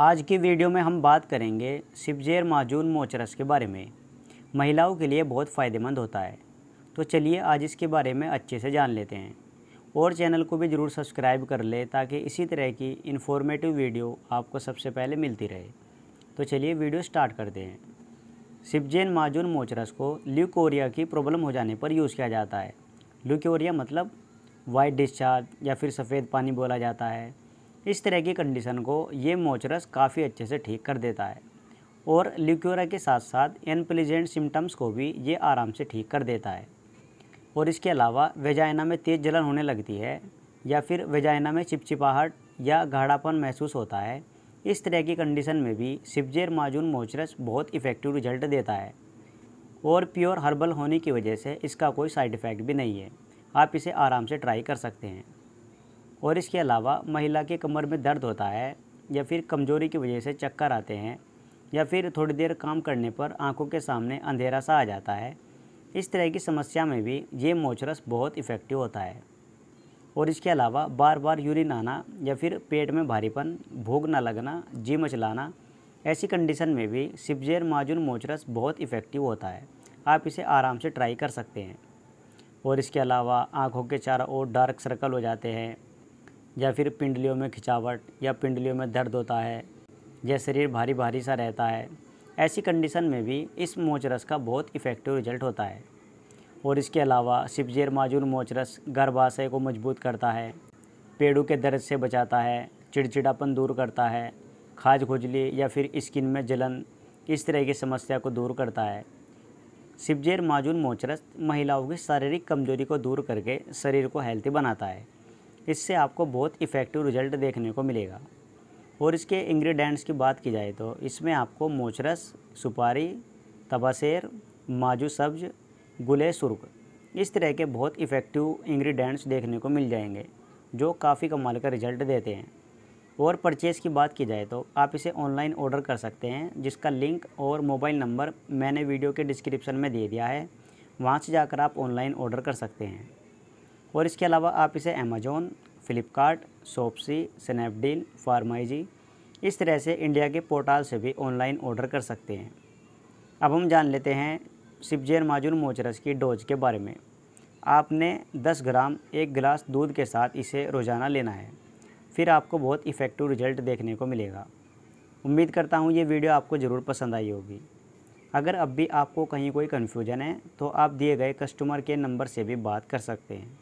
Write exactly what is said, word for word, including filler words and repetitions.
आज की वीडियो में हम बात करेंगे सिपजेर माजून मोचरस के बारे में। महिलाओं के लिए बहुत फ़ायदेमंद होता है, तो चलिए आज इसके बारे में अच्छे से जान लेते हैं। और चैनल को भी ज़रूर सब्सक्राइब कर ले ताकि इसी तरह की इन्फॉर्मेटिव वीडियो आपको सबसे पहले मिलती रहे। तो चलिए वीडियो स्टार्ट करते हैं। सिपजेर माजून मोचरस को ल्यूकोरिया की प्रॉब्लम हो जाने पर यूज़ किया जाता है। ल्यूकोरिया मतलब वाइट डिस्चार्ज या फिर सफ़ेद पानी बोला जाता है। इस तरह की कंडीशन को ये मोचरस काफ़ी अच्छे से ठीक कर देता है और ल्यूकोरिया के साथ साथ अनप्लीजेंट सिम्टम्स को भी ये आराम से ठीक कर देता है। और इसके अलावा वेजाइना में तेज़ जलन होने लगती है या फिर वेजाइना में चिपचिपाहट या गाढ़ापन महसूस होता है, इस तरह की कंडीशन में भी सिपजेर माजून मोचरस बहुत इफ़ेक्टिव रिजल्ट देता है। और प्योर हर्बल होने की वजह से इसका कोई साइड इफ़ेक्ट भी नहीं है, आप इसे आराम से ट्राई कर सकते हैं। और इसके अलावा महिला के कमर में दर्द होता है या फिर कमज़ोरी की वजह से चक्कर आते हैं या फिर थोड़ी देर काम करने पर आंखों के सामने अंधेरा सा आ जाता है, इस तरह की समस्या में भी ये मोचरस बहुत इफ़ेक्टिव होता है। और इसके अलावा बार बार यूरिन आना या फिर पेट में भारीपन, भूख न लगना, जी मचलाना, ऐसी कंडीशन में भी सिपजेर माजून मोचरस बहुत इफ़ेक्टिव होता है, आप इसे आराम से ट्राई कर सकते हैं। और इसके अलावा आँखों के चारों ओर डार्क सर्कल हो जाते हैं या फिर पिंडलियों में खिंचावट या पिंडलियों में दर्द होता है या शरीर भारी भारी सा रहता है, ऐसी कंडीशन में भी इस मोचरस का बहुत इफ़ेक्टिव रिजल्ट होता है। और इसके अलावा सिपजेर माजून मोचरस गर्भाशय को मजबूत करता है, पेड़ों के दर्द से बचाता है, चिड़चिड़ापन दूर करता है, खाज खुजली या फिर स्किन में जलन, इस तरह की समस्या को दूर करता है। सिपजेर माजून मोचरस महिलाओं की शारीरिक कमजोरी को दूर करके शरीर को हेल्थी बनाता है, इससे आपको बहुत इफ़ेक्टिव रिजल्ट देखने को मिलेगा। और इसके इंग्रेडिएंट्स की बात की जाए तो इसमें आपको मोचरस, सुपारी, तबाशेर, माजू सब्ज, गुले सुरुक, इस तरह के बहुत इफ़ेक्टिव इंग्रेडिएंट्स देखने को मिल जाएंगे जो काफ़ी कमाल का रिजल्ट देते हैं। और परचेज़ की बात की जाए तो आप इसे ऑनलाइन ऑर्डर कर सकते हैं, जिसका लिंक और मोबाइल नंबर मैंने वीडियो के डिस्क्रिप्शन में दे दिया है, वहाँ से जाकर आप ऑनलाइन ऑर्डर कर सकते हैं। और इसके अलावा आप इसे Amazon, Flipkart, Shopsy, Snapdeal, PharmEasy, इस तरह से इंडिया के पोर्टल से भी ऑनलाइन ऑर्डर कर सकते हैं। अब हम जान लेते हैं सिपजेर माजून मोचरस की डोज के बारे में। आपने दस ग्राम एक गिलास दूध के साथ इसे रोज़ाना लेना है, फिर आपको बहुत इफ़ेक्टिव रिजल्ट देखने को मिलेगा। उम्मीद करता हूँ ये वीडियो आपको ज़रूर पसंद आई होगी। अगर अब भी आपको कहीं कोई कन्फ्यूजन है तो आप दिए गए कस्टमर केयर नंबर से भी बात कर सकते हैं।